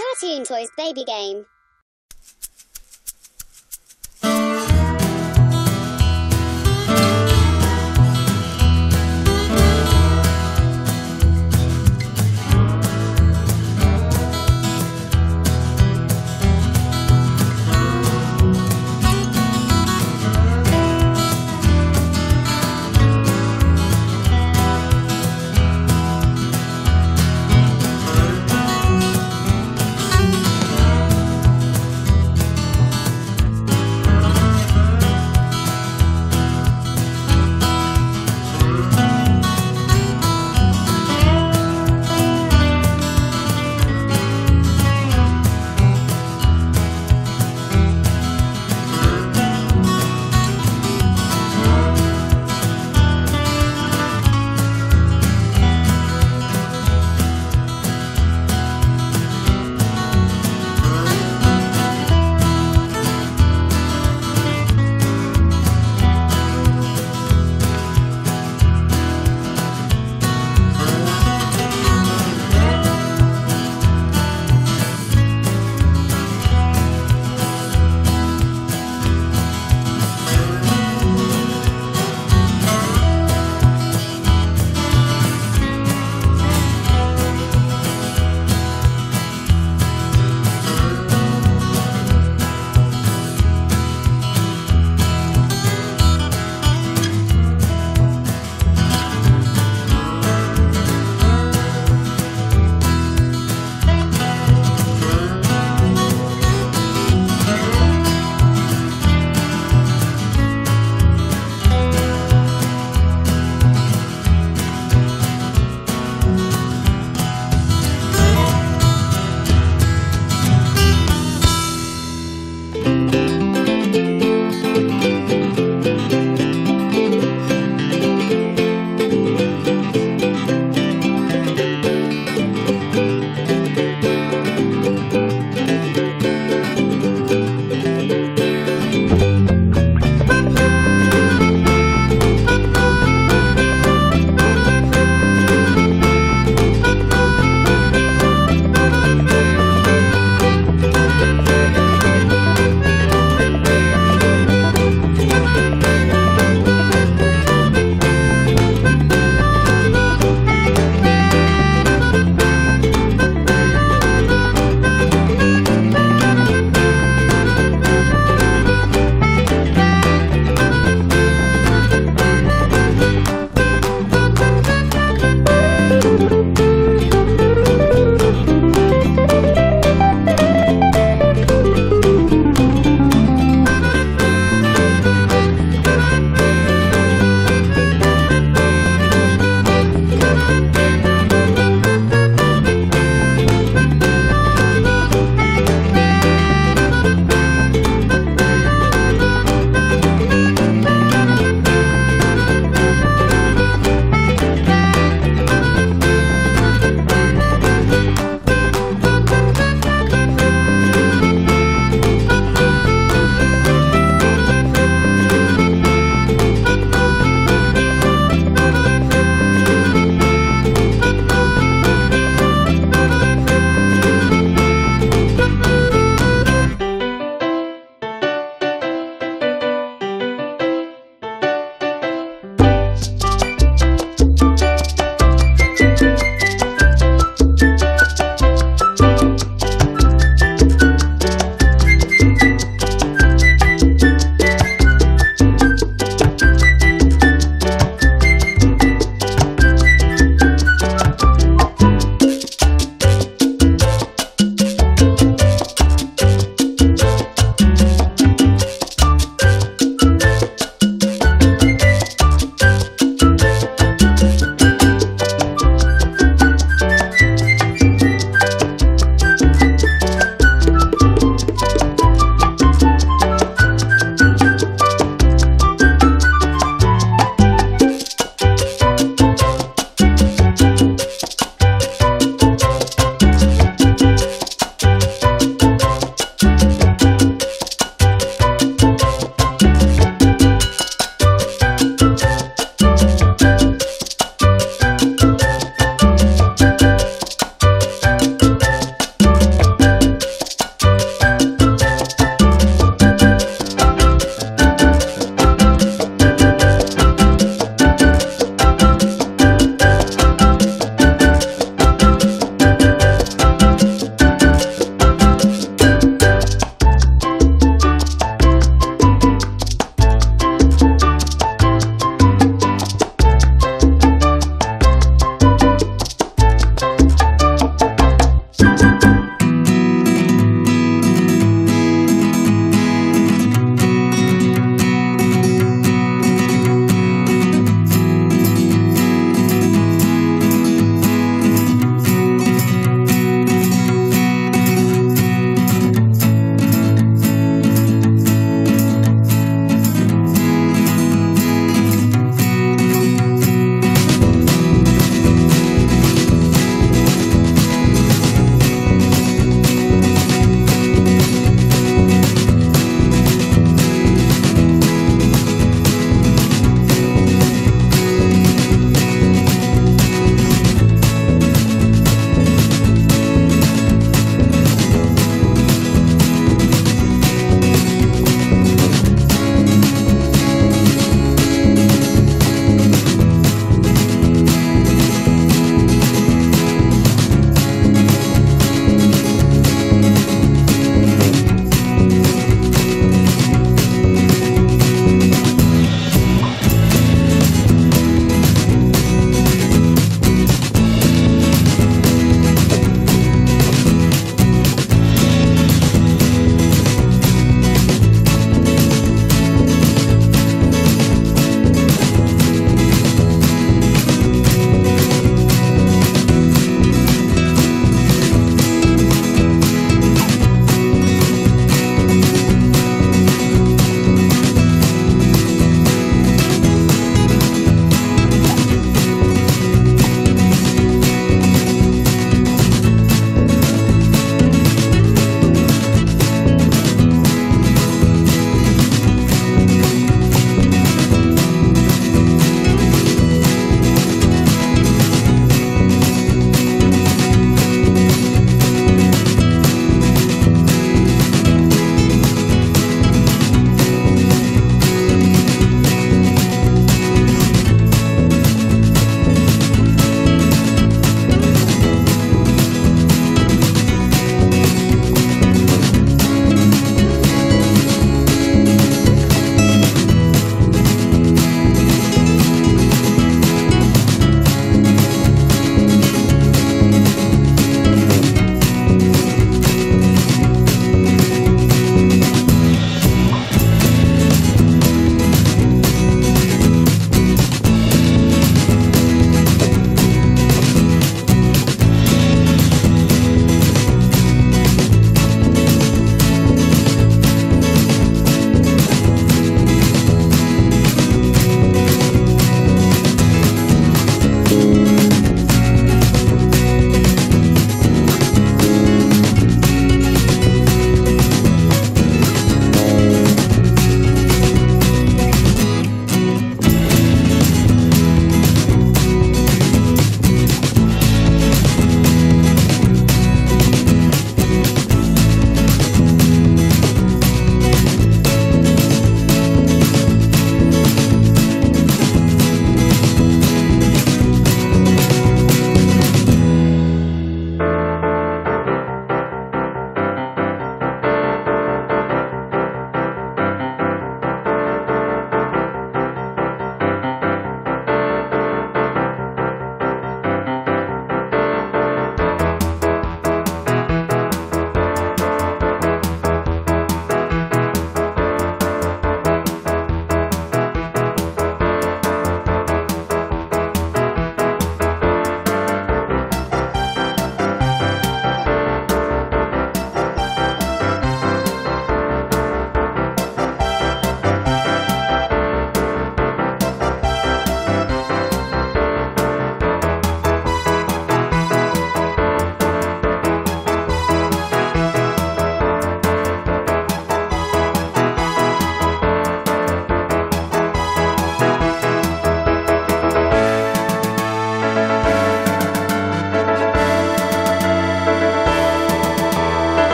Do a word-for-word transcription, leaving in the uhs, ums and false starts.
Cartoon Toys Baby Game.